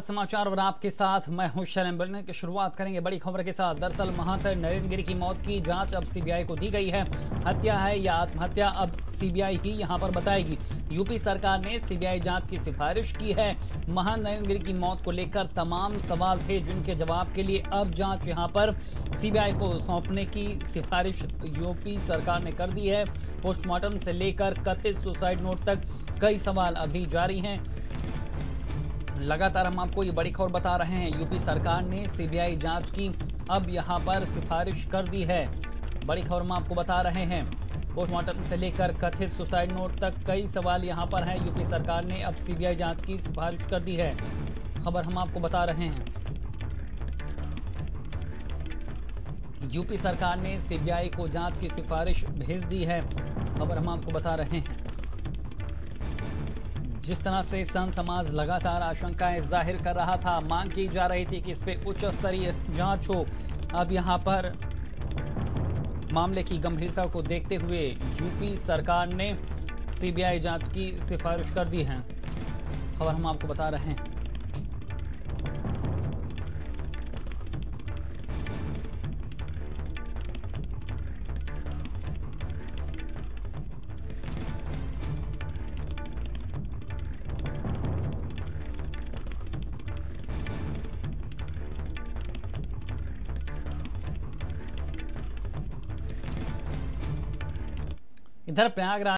समाचार और आपके साथ मैं हूं शैलेंद्र बुलंद की शुरुआत करेंगे बड़ी खबर के साथ। दरअसल महंत नरेंद्र गिरी की मौत की जांच अब सीबीआई को दी गई है। हत्या है या आत्महत्या, अब सीबीआई ही यहां पर बताएगी। यूपी सरकार ने सीबीआई जांच की सिफारिश की है। महंत नरेंद्र गिरी की मौत को लेकर तमाम सवाल थे, जिनके जवाब के लिए अब जाँच यहाँ पर सीबीआई को सौंपने की सिफारिश यूपी सरकार ने कर दी है। पोस्टमार्टम से लेकर कथित सुसाइड नोट तक कई सवाल अभी जारी हैं। लगातार हम आपको ये बड़ी खबर बता रहे हैं। यूपी सरकार ने सीबीआई जांच की अब यहां पर सिफारिश कर दी है। बड़ी खबर हम आपको बता रहे हैं। पोस्टमार्टम से लेकर कथित सुसाइड नोट तक कई सवाल यहां पर हैं। यूपी सरकार ने अब सीबीआई जांच की सिफारिश कर दी है, खबर हम आपको बता रहे हैं। यूपी सरकार ने सीबीआई को जाँच की सिफारिश भेज दी है, खबर हम आपको बता रहे हैं। जिस तरह से संत समाज लगातार आशंकाएं जाहिर कर रहा था, मांग की जा रही थी कि इस पे उच्च स्तरीय जांच हो, अब यहां पर मामले की गंभीरता को देखते हुए यूपी सरकार ने सीबीआई जांच की सिफारिश कर दी है, खबर हम आपको बता रहे हैं। इधर प्रयागराज